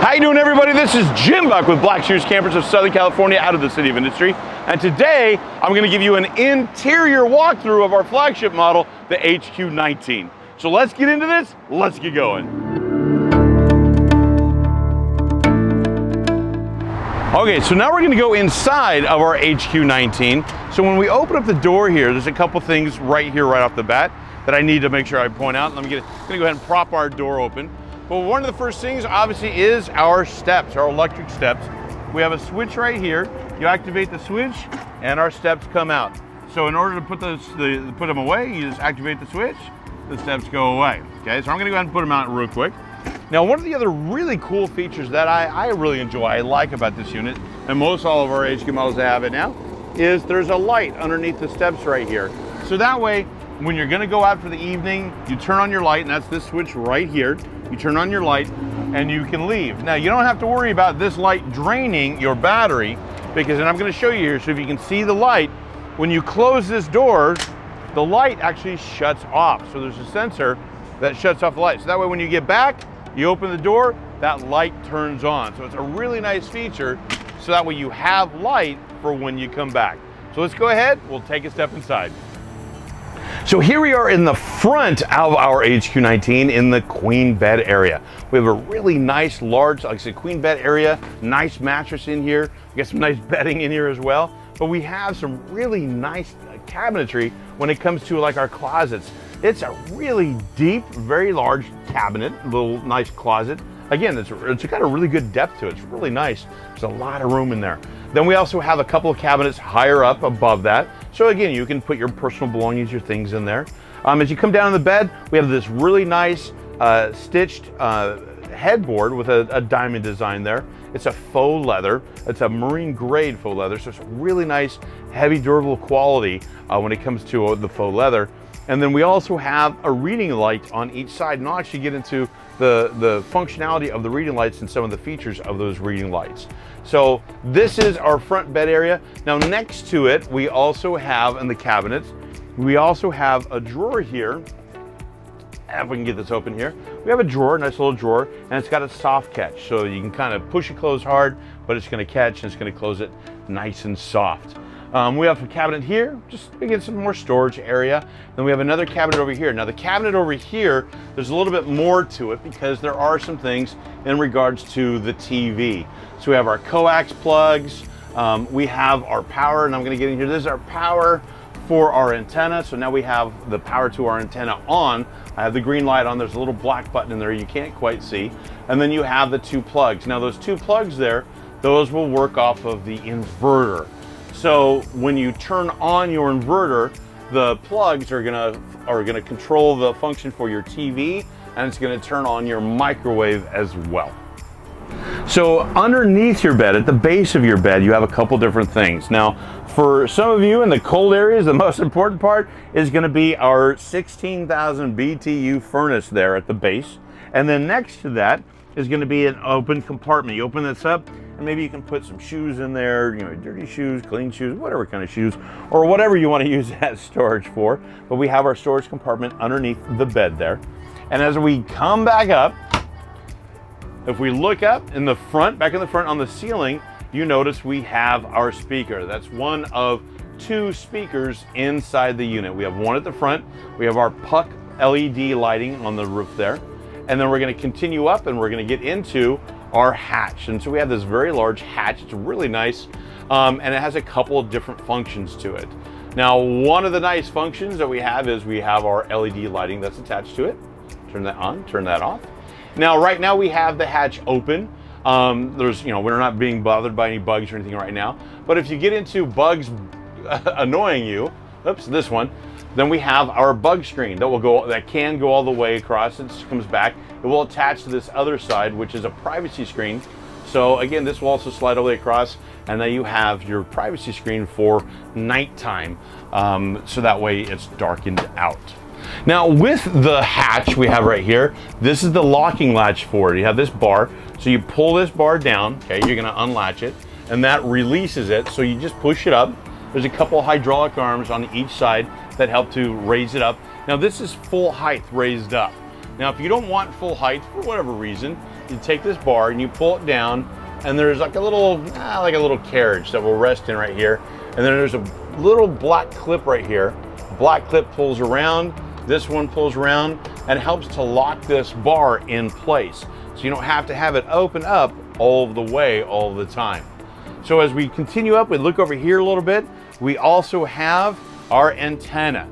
How you doing, everybody? This is Jim Buck with Black Series Campers of Southern California, out of the City of Industry. And today, I'm gonna give you an interior walkthrough of our flagship model, the HQ19. So let's get into this, let's get going. Okay, so now we're gonna go inside of our HQ19. So when we open up the door here, there's a couple things right here, right off the bat, that I need to make sure I point out. I'm gonna go ahead and prop our door open. Well, one of the first things obviously is our steps, our electric steps. We have a switch right here. You activate the switch and our steps come out. So in order to put those, put them away, you just activate the switch, the steps go away. Okay, so I'm gonna go ahead and put them out real quick. Now, one of the other really cool features that I really enjoy, I like about this unit, and most all of our HQ models that have it now, is there's a light underneath the steps right here. So that way, when you're gonna go out for the evening, you turn on your light, and that's this switch right here. You turn on your light and you can leave. Now, you don't have to worry about this light draining your battery, because, and I'm gonna show you here, so if you can see the light, when you close this door, the light actually shuts off. So there's a sensor that shuts off the light. So that way when you get back, you open the door, that light turns on. So it's a really nice feature, so that way you have light for when you come back. So let's go ahead, we'll take a step inside. So here we are in the front of our HQ19 in the queen bed area. We have a really nice large, like I said, queen bed area, nice mattress in here. We got some nice bedding in here as well, but we have some really nice cabinetry when it comes to like our closets. It's a really deep, very large cabinet, little nice closet. Again, it's got a really good depth to it. It's really nice. There's a lot of room in there. Then we also have a couple of cabinets higher up above that. So again, you can put your personal belongings, your things in there. As you come down to the bed, we have this really nice stitched headboard with a diamond design there. It's a faux leather. It's a marine grade faux leather. So it's really nice, heavy, durable quality when it comes to the faux leather. And then we also have a reading light on each side. And I'll actually get into the functionality of the reading lights and some of the features of those reading lights. So this is our front bed area. Now next to it, we also have in the cabinets, we also have a drawer here. If we can get this open here, we have a drawer, nice little drawer, and it's got a soft catch. So you can kind of push it close hard, but it's gonna catch and it's gonna close it nice and soft. We have a cabinet here, just to get some more storage area. Then we have another cabinet over here. Now the cabinet over here, there's a little bit more to it because there are some things in regards to the TV. So we have our coax plugs, we have our power, and I'm gonna get in here. This is our power for our antenna. So now we have the power to our antenna on. I have the green light on. There's a little black button in there you can't quite see. And then you have the two plugs. Now those two plugs there, those will work off of the inverter. So when you turn on your inverter, the plugs are gonna control the function for your TV, and it's gonna turn on your microwave as well. So underneath your bed, at the base of your bed, you have a couple different things. Now, for some of you in the cold areas, the most important part is gonna be our 16,000 BTU furnace there at the base. And then next to that is gonna be an open compartment. You open this up, and maybe you can put some shoes in there, you know, dirty shoes, clean shoes, whatever kind of shoes, or whatever you want to use that storage for. But we have our storage compartment underneath the bed there. And as we come back up, if we look up in the front, back in the front on the ceiling, you notice we have our speaker. That's one of two speakers inside the unit. We have one at the front. We have our puck LED lighting on the roof there. And then we're going to continue up and we're going to get into our hatch. And so we have this very large hatch. It's really nice, and it has a couple of different functions to it. Now, one of the nice functions that we have is we have our LED lighting that's attached to it. Turn that on, turn that off. Now, right now we have the hatch open. There's, you know, we're not being bothered by any bugs or anything right now, but if you get into bugs annoying you, oops, this one, then we have our bug screen that will go, that can go all the way across. It just comes back. It will attach to this other side, which is a privacy screen. So again, this will also slide all the way across, and then you have your privacy screen for nighttime. So that way it's darkened out. Now with the hatch we have right here, this is the locking latch for it. You have this bar. So you pull this bar down, okay, you're gonna unlatch it, and that releases it. So you just push it up. There's a couple of hydraulic arms on each side that help to raise it up. Now this is full height raised up. Now, if you don't want full height for whatever reason, you take this bar and you pull it down, and there's like a little carriage that will rest in right here. And then there's a little black clip right here. Black clip pulls around, this one pulls around, and helps to lock this bar in place. So you don't have to have it open up all the way all the time. So as we continue up, we look over here a little bit. We also have our antenna.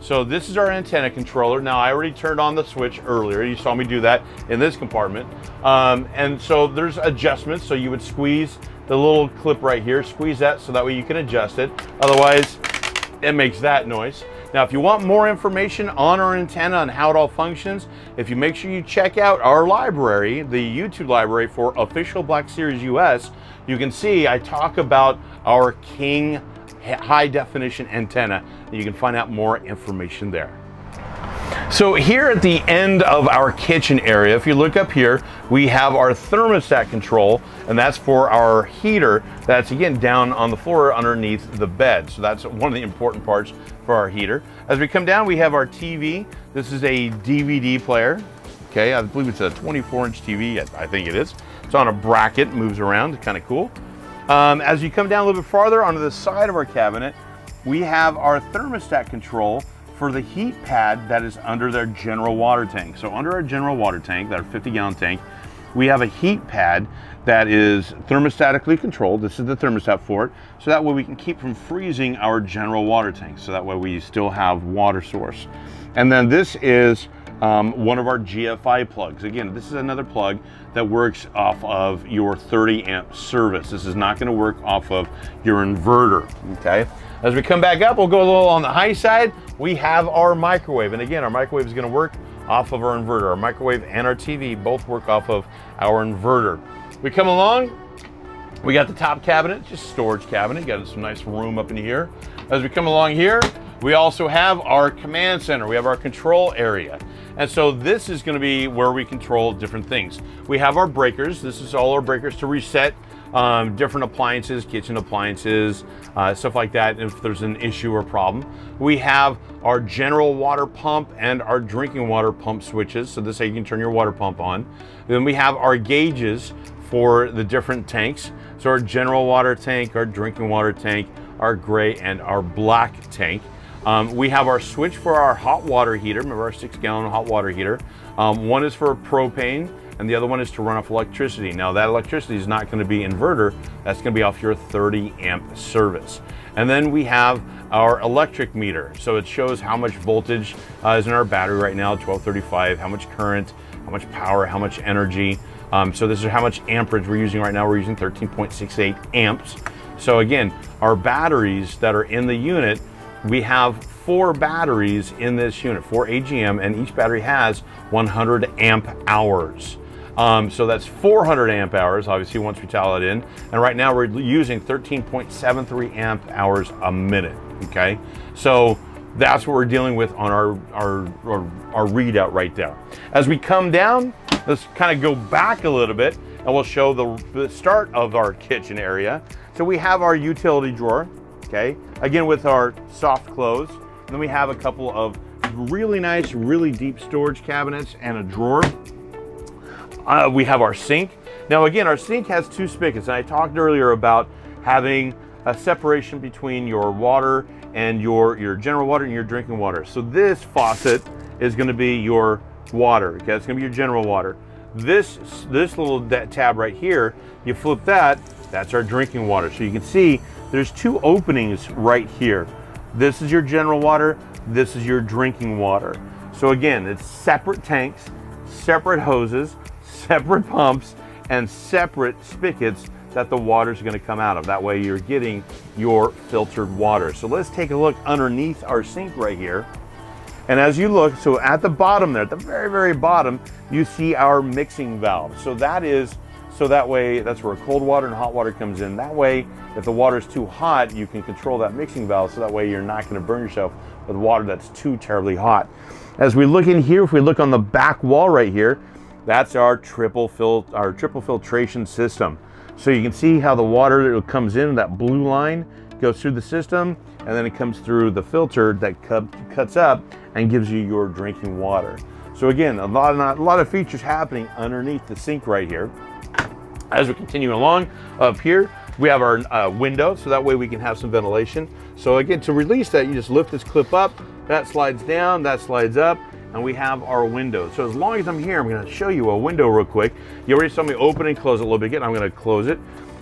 So this is our antenna controller. Now I already turned on the switch earlier. You saw me do that in this compartment. And so there's adjustments. So you would squeeze the little clip right here, squeeze that so that way you can adjust it. Otherwise, it makes that noise. Now, if you want more information on our antenna and how it all functions, if you make sure you check out our library, the YouTube library for official Black Series US, you can see I talk about our King high definition antenna, and you can find out more information there. So here at the end of our kitchen area, if you look up here, we have our thermostat control, and that's for our heater. That's again down on the floor underneath the bed. So that's one of the important parts for our heater. As we come down, we have our TV. This is a DVD player. Okay, I believe it's a 24-inch TV. I think it is. It's on a bracket, moves around, kind of cool. As you come down a little bit farther onto the side of our cabinet, we have our thermostat control for the heat pad that is under their general water tank. So under our general water tank, that 50-gallon tank, we have a heat pad that is thermostatically controlled. This is the thermostat for it. So that way we can keep from freezing our general water tank. So that way we still have water source. And then this is one of our GFI plugs. Again, this is another plug that works off of your 30 amp service. This is not gonna work off of your inverter, okay? As we come back up, we'll go a little on the high side. We have our microwave. And again, our microwave is gonna work off of our inverter. Our microwave and our TV both work off of our inverter. We come along, we got the top cabinet, just storage cabinet. Got some nice room up in here. As we come along here, we also have our command center. We have our control area. And so this is gonna be where we control different things. We have our breakers. This is all our breakers to reset different appliances, kitchen appliances, stuff like that, if there's an issue or problem. We have our general water pump and our drinking water pump switches. So this is how you can turn your water pump on. Then we have our gauges for the different tanks. So our general water tank, our drinking water tank, our gray and our black tank. We have our switch for our hot water heater. Remember our 6-gallon hot water heater. One is for propane, and the other one is to run off electricity. Now that electricity is not gonna be inverter, that's gonna be off your 30 amp service. And then we have our electric meter. So it shows how much voltage is in our battery right now, 1235, how much current, how much power, how much energy. So this is how much amperage we're using right now. We're using 13.68 amps. So again, our batteries that are in the unit, we have 4 batteries in this unit, 4 AGM, and each battery has 100 amp hours. So that's 400 amp hours, obviously, once we tile it in. And right now we're using 13.73 amp hours a minute, okay? So that's what we're dealing with on our readout right there. As we come down, let's kind of go back a little bit and we'll show the start of our kitchen area. So we have our utility drawer, okay? Again, with our soft close. And then we have a couple of really nice, really deep storage cabinets and a drawer. We have our sink. Now again, our sink has 2 spigots, and I talked earlier about having a separation between your water and your general water and your drinking water. So this faucet is gonna be your water, okay? It's gonna be your general water. This little tab right here, you flip that, that's our drinking water. So you can see there's 2 openings right here. This is your general water, this is your drinking water. So again, it's separate tanks, separate hoses, separate pumps, and separate spigots that the water's gonna come out of. That way you're getting your filtered water. So let's take a look underneath our sink right here. And as you look, so at the bottom there, at the very, very bottom, you see our mixing valve. So that is, so that way, that's where cold water and hot water comes in. That way, if the water's too hot, you can control that mixing valve, so that way you're not gonna burn yourself with water that's too terribly hot. As we look in here, if we look on the back wall right here, that's our triple filtration system. So you can see how the water that comes in, that blue line, goes through the system, and then it comes through the filter that cuts up and gives you your drinking water. So again, a lot of features happening underneath the sink right here. As we continue along up here, we have our window, so that way we can have some ventilation. So again, to release that, you just lift this clip up, that slides down, that slides up, and we have our window. So as long as I'm here, I'm gonna show you a window real quick. You already saw me open and close it a little bit, I'm gonna close it.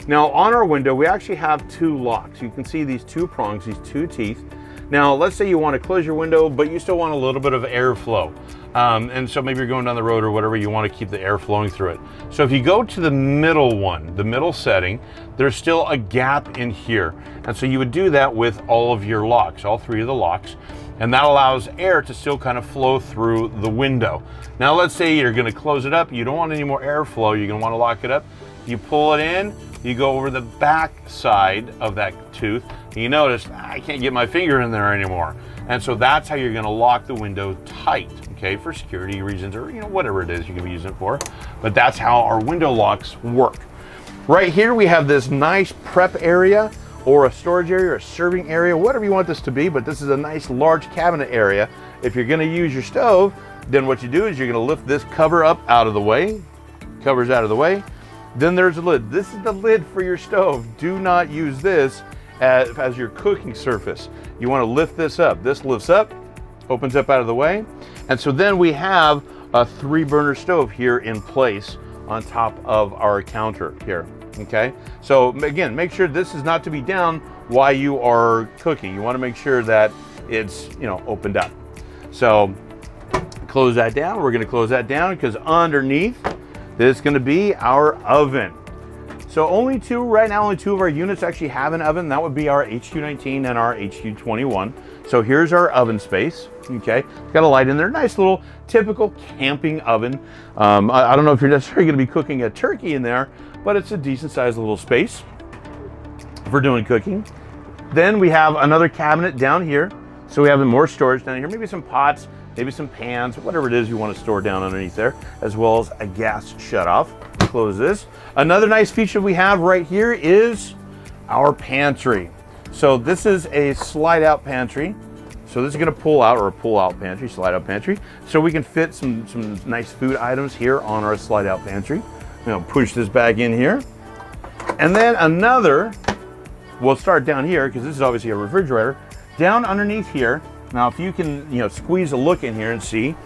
Now on our window, we actually have two locks. You can see these two prongs, these two teeth. Now let's say you wanna close your window, but you still want a little bit of airflow. And so maybe you're going down the road or whatever, you want to keep the air flowing through it. So if you go to the middle one, the middle setting, there's still a gap in here. And so you would do that with all of your locks, all three of the locks, and that allows air to still kind of flow through the window. Now let's say you're going to close it up. You don't want any more airflow. You're going to want to lock it up. You pull it in, you go over the back side of that tooth, and you notice, I can't get my finger in there anymore. And so that's how you're going to lock the window tight. Okay, for security reasons or whatever it is you can be using it for, but that's how our window locks work. Right here we have this nice prep area or a storage area or a serving area, whatever you want this to be, but this is a nice large cabinet area. If you're going to use your stove, then what you do is you're going to lift this cover up out of the way, covers out of the way, then there's a lid. This is the lid for your stove. Do not use this as your cooking surface. You want to lift this up. This lifts up, opens up out of the way. And so then we have a 3-burner stove here in place on top of our counter here, okay? So again, make sure this is not to be down while you are cooking. You wanna make sure that it's opened up. So close that down. We're gonna close that down because underneath there's gonna be our oven. So only two, right now only two of our units actually have an oven. That would be our HQ19 and our HQ21. So here's our oven space, okay? Got a light in there, nice little typical camping oven. I don't know if you're necessarily gonna be cooking a turkey in there, but it's a decent sized little space for doing cooking. Then we have another cabinet down here. So we have more storage down here, maybe some pots, maybe some pans, whatever it is you wanna store down underneath there, as well as a gas shutoff. Close this. Another nice feature we have right here is our pantry. So this is a slide out pantry. So this is gonna pull out, or a pull out pantry, slide out pantry. So we can fit some nice food items here on our slide out pantry. Push this back in here. And then another, we'll start down here because this is obviously a refrigerator, down underneath here. Now if you can squeeze a look in here and see,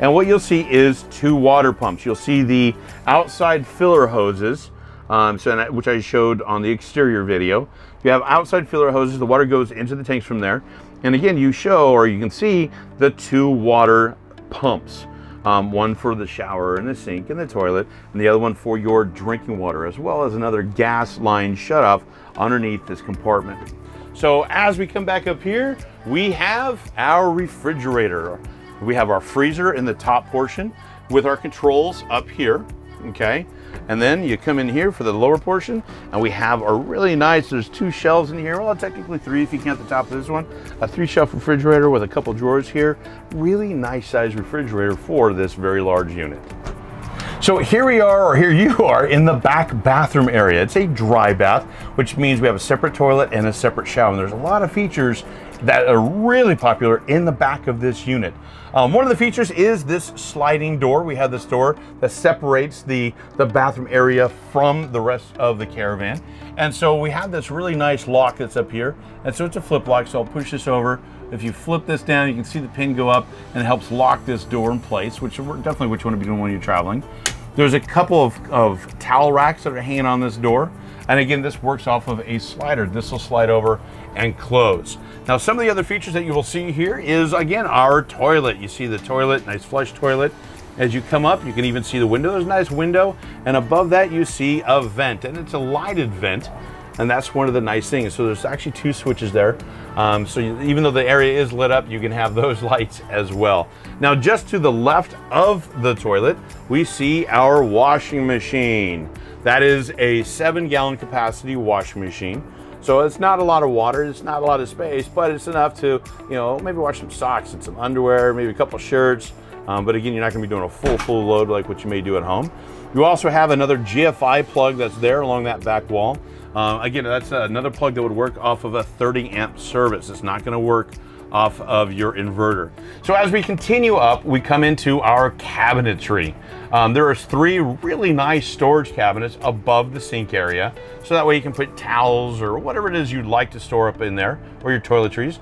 and what you'll see is two water pumps. You'll see the outside filler hoses, which I showed on the exterior video. You have outside filler hoses, the water goes into the tanks from there. And again, you show, or you can see, the two water pumps. One for the shower and the sink and the toilet, and the other one for your drinking water, as well as another gas line shutoff underneath this compartment. So as we come back up here, we have our refrigerator. We have our freezer in the top portion with our controls up here, okay? And then you come in here for the lower portion, and we have a really nice, there's two shelves in here, well, technically three if you count the top of this one, a 3-shelf refrigerator with a couple drawers here. Really nice size refrigerator for this very large unit. So here we are, or here you are, in the back bathroom area. It's a dry bath, which means we have a separate toilet and a separate shower. And there's a lot of features that are really popular in the back of this unit. One of the features is this sliding door. We have this door that separates the bathroom area from the rest of the caravan. And so we have this really nice lock that's up here. And so it's a flip lock, so I'll push this over. If you flip this down, you can see the pin go up and it helps lock this door in place, which definitely what you want to be doing when you're traveling. There's a couple of towel racks that are hanging on this door. And again, this works off of a slider. This will slide over and close. Now, some of the other features that you will see here is, again, our toilet. You see the toilet, nice flush toilet. As you come up, you can even see the window. There's a nice window. And above that, you see a vent, and it's a lighted vent. And that's one of the nice things. So there's actually two switches there. So even though the area is lit up, you can have those lights as well. Now, just to the left of the toilet, we see our washing machine. That is a 7-gallon capacity washing machine. So it's not a lot of water, it's not a lot of space, but it's enough to, maybe wash some socks and some underwear, maybe a couple shirts. But again, you're not gonna be doing a full load like what you may do at home. You also have another GFI plug that's there along that back wall. Again, that's another plug that would work off of a 30-amp service. It's not gonna work off of your inverter. So as we continue up, we come into our cabinetry. There are three really nice storage cabinets above the sink area, so that way you can put towels or whatever it is you'd like to store up in there, or your toiletries.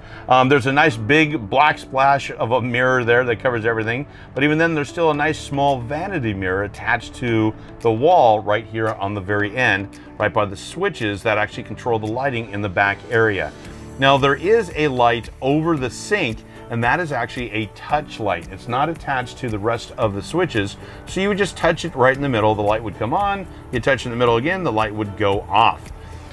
There's a nice big black splash of a mirror there that covers everything, but even then there's still a nice small vanity mirror attached to the wall right here on the very end, right by the switches that actually control the lighting in the back area. Now there is a light over the sink, and that is actually a touch light. It's not attached to the rest of the switches, so you would just touch it right in the middle, the light would come on, you touch in the middle again, the light would go off.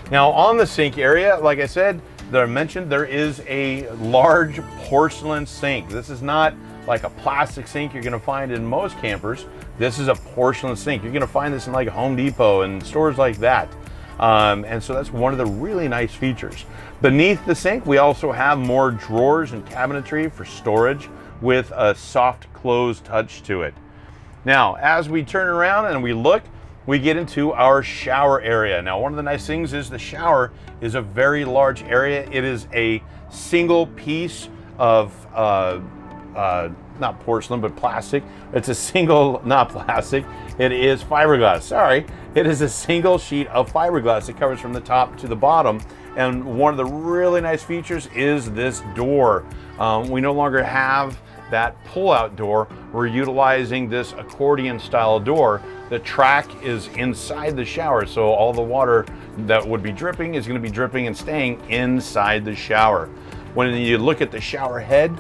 Now on the sink area, like I said, that I mentioned, there is a large porcelain sink. This is not like a plastic sink you're gonna find in most campers. This is a porcelain sink. You're gonna find this in like Home Depot and stores like that. And so that's one of the really nice features. Beneath the sink, we also have more drawers and cabinetry for storage with a soft close touch to it. Now, as we turn around and we look, we get into our shower area. Now, one of the nice things is the shower is a very large area. It is a single piece of, not porcelain, but plastic. It's a single, not plastic. It is fiberglass, sorry. It is a single sheet of fiberglass that covers from the top to the bottom. And one of the really nice features is this door. We no longer have that pull-out door. We're utilizing this accordion style door. The track is inside the shower, so all the water that would be dripping is gonna be dripping and staying inside the shower. When you look at the shower head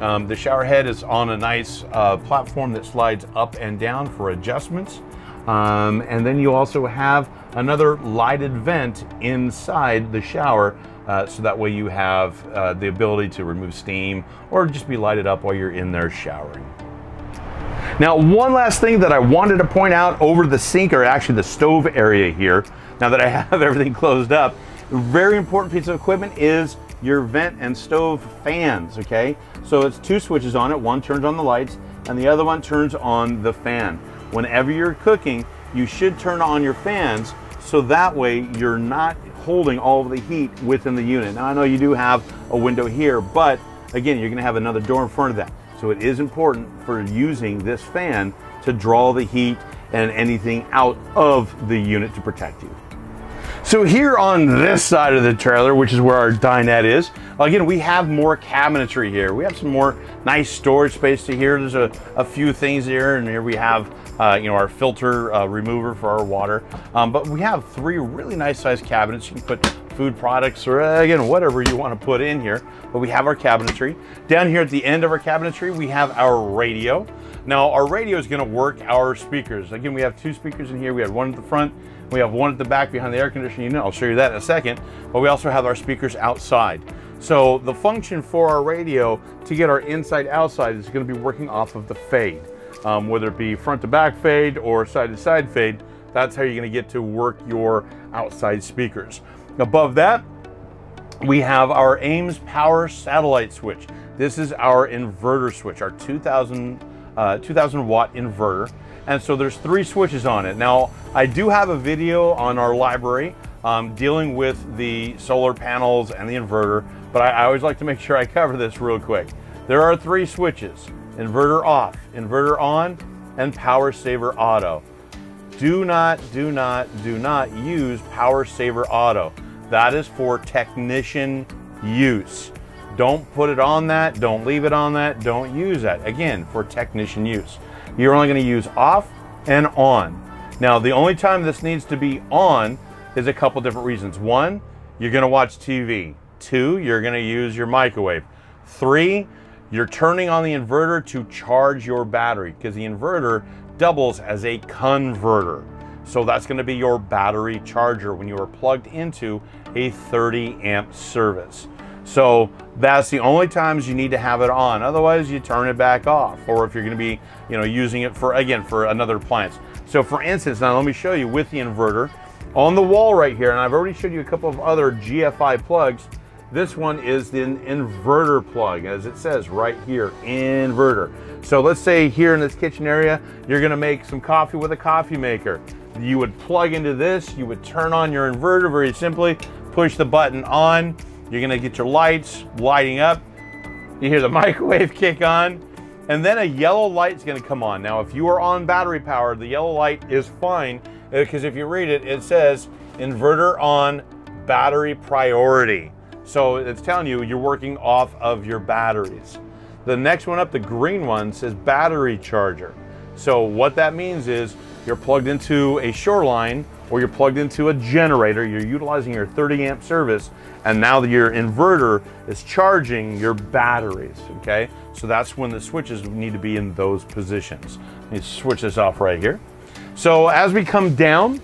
is on a nice platform that slides up and down for adjustments. And then you also have another lighted vent inside the shower, so that way you have the ability to remove steam or just be lighted up while you're in there showering. Now, one last thing that I wanted to point out over the sink, or actually the stove area here, now that I have everything closed up, a very important piece of equipment is your vent and stove fans, okay? So it's two switches on it. One turns on the lights and the other one turns on the fan. Whenever you're cooking, you should turn on your fans so that way you're not holding all of the heat within the unit. Now I know you do have a window here, but again, you're gonna have another door in front of that. So it is important for using this fan to draw the heat and anything out of the unit to protect you. So here on this side of the trailer, which is where our dinette is, again, we have more cabinetry here. We have some more nice storage space to here. There's a few things here, and here we have you know, our filter remover for our water. But we have three really nice sized cabinets. You can put food products or again, whatever you want to put in here. But we have our cabinetry. Down here at the end of our cabinetry, we have our radio. Now our radio is gonna work our speakers. Again, we have two speakers in here. We have one at the front. We have one at the back behind the air conditioning unit. I'll show you that in a second. But we also have our speakers outside. So the function for our radio to get our inside outside is going to be working off of the fade. Whether it be front to back fade or side to side fade, that's how you're going to get to work your outside speakers. Above that, we have our Ames Power Satellite switch. This is our inverter switch, our 2000 watt inverter. And so there's three switches on it. Now, I do have a video on our library dealing with the solar panels and the inverter, but I always like to make sure I cover this real quick. There are three switches: inverter off, inverter on, and power saver auto. Do not use power saver auto. That is for technician use. Don't put it on that, don't leave it on that, don't use that. Again, for technician use. You're only going to use off and on. Now, the only time this needs to be on is a couple different reasons. One, you're going to watch TV. Two, you're going to use your microwave. Three, you're turning on the inverter to charge your battery, because the inverter doubles as a converter. So that's going to be your battery charger when you are plugged into a 30 amp service. So that's the only times you need to have it on. Otherwise, you turn it back off, or if you're going to be, you know, using it for, again, for another appliance. So for instance, now let me show you with the inverter on the wall right here. And I've already showed you a couple of other GFI plugs. This one is the inverter plug, as it says right here, inverter. So let's say here in this kitchen area, you're going to make some coffee with a coffee maker. You would plug into this, you would turn on your inverter very simply, push the button on. You're gonna get your lights lighting up, You hear the microwave kick on, and then a yellow light's gonna come on. Now, if you are on battery power, the yellow light is fine, because if you read it, it says inverter on battery priority. So it's telling you you're working off of your batteries. The next one up, the green one, says battery charger. So what that means is you're plugged into a shoreline or you're plugged into a generator, you're utilizing your 30-amp service, and now your inverter is charging your batteries, okay? So that's when the switches need to be in those positions. Let me switch this off right here. So as we come down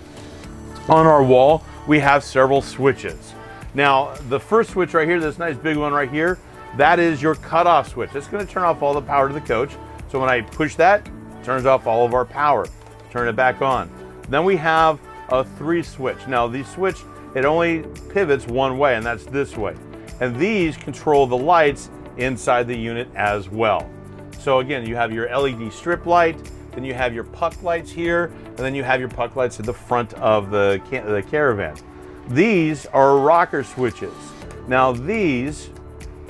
on our wall, we have several switches. Now, the first switch right here, this nice big one right here, that is your cutoff switch. It's gonna turn off all the power to the coach. So when I push that, it turns off all of our power. Turn it back on. Then we have a 3 switch. Now the switch, it only pivots one way, and that's this way. And these control the lights inside the unit as well. So again, you have your LED strip light, then you have your puck lights here, and then you have your puck lights at the front of the caravan. These are rocker switches. Now these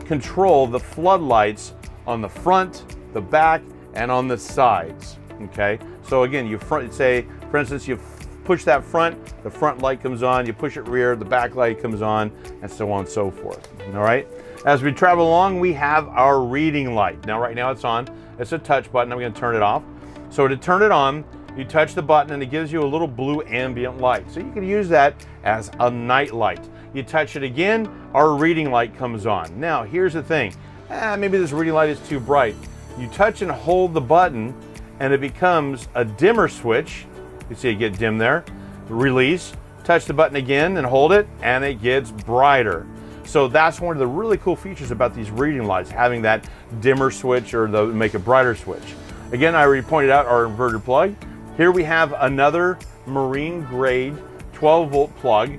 control the floodlights on the front, the back, and on the sides, okay? So again, you say, for instance, you push that front, the front light comes on, you push it rear, the back light comes on, and so on and so forth, all right? As we travel along, we have our reading light. Now, right now it's on, it's a touch button, I'm gonna turn it off. So to turn it on, you touch the button and it gives you a little blue ambient light. So you can use that as a night light. You touch it again, our reading light comes on. Now, here's the thing, maybe this reading light is too bright. You touch and hold the button and it becomes a dimmer switch. You see it get dim there. Release, touch the button again and hold it, and it gets brighter. So that's one of the really cool features about these reading lights, having that dimmer switch or the make a brighter switch. Again, I already pointed out our inverter plug. Here we have another marine grade 12-volt plug.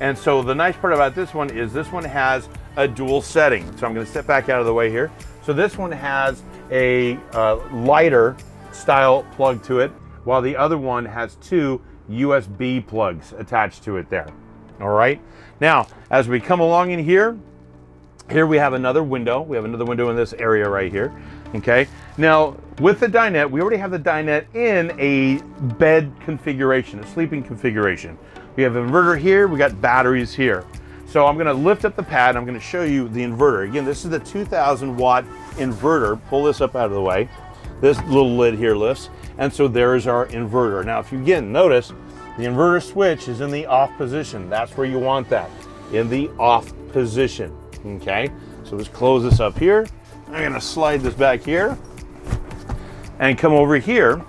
And so the nice part about this one is this one has a dual setting. So I'm gonna step back out of the way here. So this one has a lighter style plug to it, while the other one has 2 USB plugs attached to it there. All right, now as we come along in here, we have another window. We have another window in this area right here, okay? Now with the dinette, we already have the dinette in a bed configuration, a sleeping configuration. We have inverter here, we got batteries here. So I'm gonna lift up the pad and I'm gonna show you the inverter. Again, this is the 2,000-watt inverter. Pull this up out of the way. This little lid here lifts. And so there is our inverter. Now, if you again notice, the inverter switch is in the off position. That's where you want that, in the off position, okay? So let's close this up here. I'm gonna slide this back here and come over here.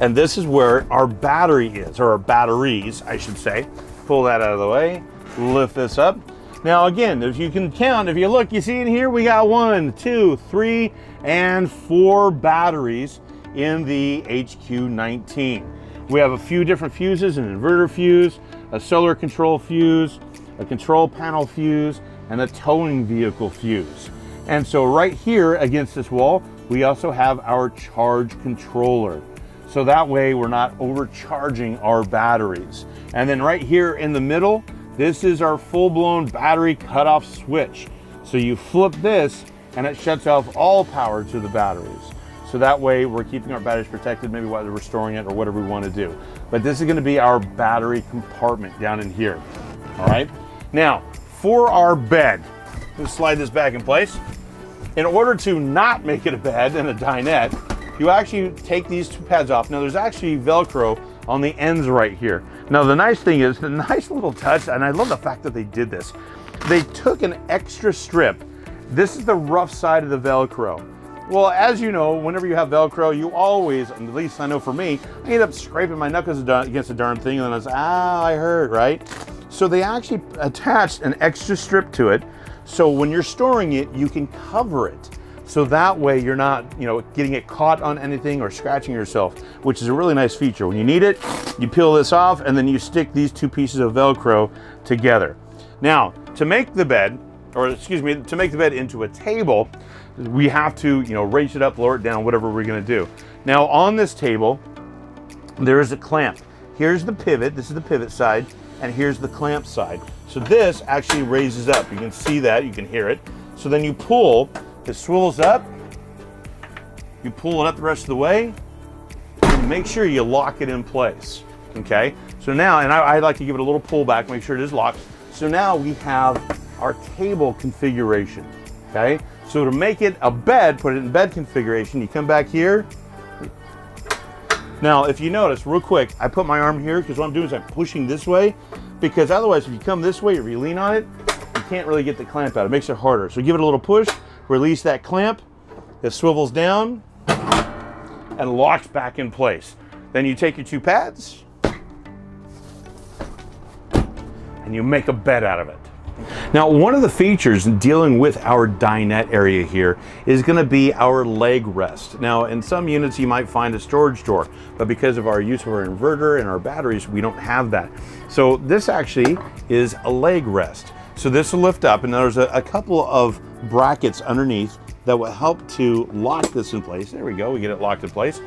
And this is where our battery is, or our batteries, I should say. Pull that out of the way, lift this up. Now again, if you can count, if you look, you see in here, we got 1, 2, 3, and 4 batteries in the HQ19. We have a few different fuses, an inverter fuse, a solar control fuse, a control panel fuse, and a towing vehicle fuse. And so right here against this wall, we also have our charge controller. So that way we're not overcharging our batteries. And then right here in the middle, this is our full-blown battery cutoff switch. So you flip this and it shuts off all power to the batteries. So that way we're keeping our batteries protected, maybe while they're restoring it or whatever we want to do. But this is going to be our battery compartment down in here. All right. Now for our bed, let's slide this back in place. In order to not make it a bed and a dinette, you actually take these 2 pads off. Now there's actually Velcro on the ends right here. Now the nice thing is, the nice little touch, and I love the fact that they did this, they took an extra strip. This is the rough side of the Velcro. Well, as you know, whenever you have Velcro, you always, at least I know for me, I end up scraping my knuckles against the darn thing, and then I was, I hurt, right? So they actually attached an extra strip to it, so when you're storing it, you can cover it. So that way you're not, you know, getting it caught on anything or scratching yourself, which is a really nice feature. When you need it, you peel this off and then you stick these 2 pieces of Velcro together. Now, to make the bed, or excuse me, to make the bed into a table, we have to, you know, raise it up, lower it down, whatever we're gonna do. Now on this table, there is a clamp. Here's the pivot, this is the pivot side, and here's the clamp side. So this actually raises up. You can see that, you can hear it. So then you pull, it swivels up, you pull it up the rest of the way, and make sure you lock it in place, okay? So now, and I'd like to give it a little pull back, make sure it is locked. So now we have our table configuration, okay? So to make it a bed, put it in bed configuration, you come back here. Now, if you notice, real quick, I put my arm here because what I'm doing is I'm pushing this way, because otherwise if you come this way, if you lean on it, you can't really get the clamp out. It makes it harder. So give it a little push, release that clamp, it swivels down and locks back in place. Then you take your two pads and you make a bed out of it. Now, one of the features in dealing with our dinette area here is going to be our leg rest. Now, in some units, you might find a storage door, but because of our use of our inverter and our batteries, we don't have that. So this actually is a leg rest. So this will lift up, and there's a couple of brackets underneath that will help to lock this in place. There we go, we get it locked in place.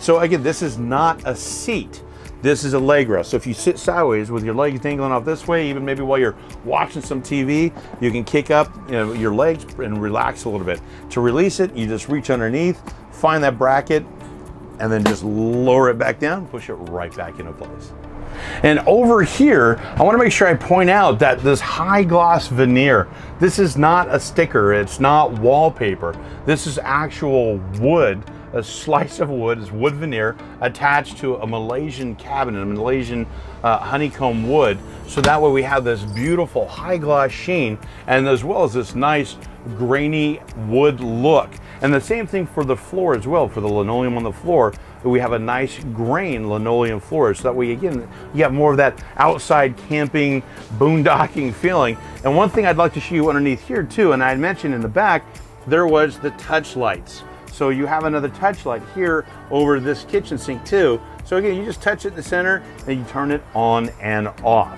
So again, this is not a seat. This is a leg rest. So if you sit sideways with your legs dangling off this way, even maybe while you're watching some TV, you can kick up, you know, your legs and relax a little bit. To release it, you just reach underneath, find that bracket, and then just lower it back down, push it right back into place. And over here, I want to make sure I point out that this high gloss veneer, this is not a sticker, it's not wallpaper. This is actual wood. A slice of wood, is wood veneer attached to a Malaysian cabinet, a Malaysian honeycomb wood. So that way we have this beautiful high gloss sheen, and as well as this nice grainy wood look. And the same thing for the floor as well, for the linoleum on the floor. We have a nice grain linoleum floor, so that way, again, you have more of that outside camping, boondocking feeling. And one thing I'd like to show you underneath here too, and I mentioned in the back, there was the touch lights. So you have another touch light here over this kitchen sink too. So again, you just touch it in the center and you turn it on and off.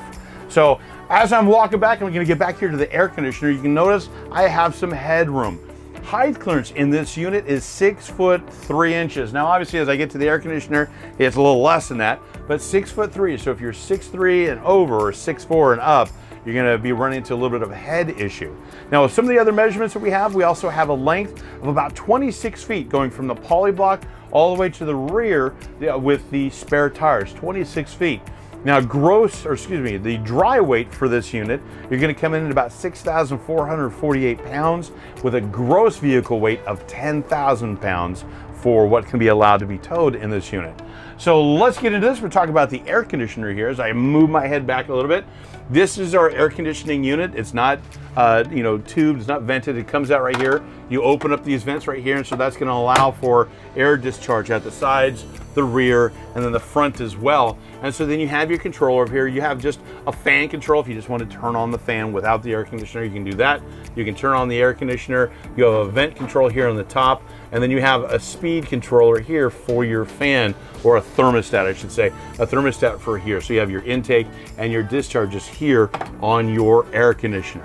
So as I'm walking back, I'm gonna get back here to the air conditioner. You can notice I have some headroom. Height clearance in this unit is 6'3". Now, obviously, as I get to the air conditioner, it's a little less than that, but 6'3". So if you're 6'3" and over, or 6'4" and up, you're gonna be running into a little bit of a head issue. Now, some of the other measurements that we also have a length of about 26 feet going from the poly block all the way to the rear with the spare tires, 26 feet. Now, the dry weight for this unit, you're gonna come in at about 6,448 pounds with a gross vehicle weight of 10,000 pounds for what can be allowed to be towed in this unit. So let's get into this. We're talking about the air conditioner here as I move my head back a little bit. This is our air conditioning unit. It's not, tubed, it's not vented. It comes out right here. You open up these vents right here, and so that's gonna allow for air discharge at the sides, the rear, and then the front as well. And so then you have your control over here. You have just a fan control. If you just want to turn on the fan without the air conditioner, you can do that. You can turn on the air conditioner. You have a vent control here on the top, and then you have a speed controller here for your fan, or a thermostat, I should say, a thermostat for here. So you have your intake and your discharges here on your air conditioner.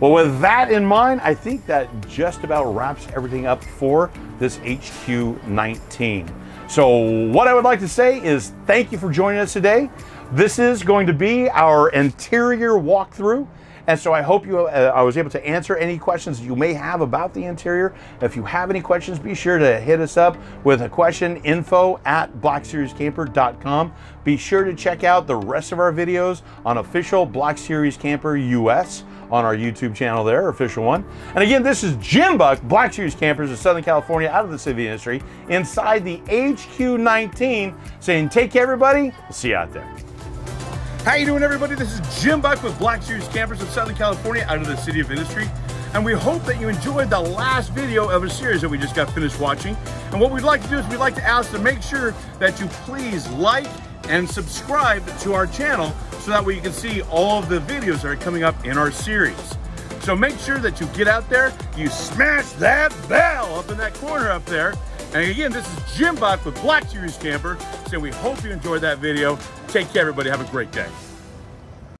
Well, with that in mind, I think that just about wraps everything up for this HQ19. So what I would like to say is thank you for joining us today. This is going to be our interior walkthrough. And so I hope I was able to answer any questions you may have about the interior. If you have any questions, be sure to hit us up with a question, info@blackseriescamper.com. Be sure to check out the rest of our videos on official Black Series Camper US on our YouTube channel there, official one. And again, this is Jim Buck, Black Series Campers of Southern California, out of the city industry, inside the HQ19, saying take care, everybody. We'll see you out there. How you doing, everybody? This is Jim Buck with Black Series Campers of Southern California, out of the city of industry. And we hope that you enjoyed the last video of a series that we just got finished watching. And what we'd like to do is we'd like to ask to make sure that you please like and subscribe to our channel so that way you can see all of the videos that are coming up in our series. So make sure that you get out there, you smash that bell up in that corner up there. And again, this is Jim Buck with Black Series Camper. So we hope you enjoyed that video. Take care, everybody. Have a great day.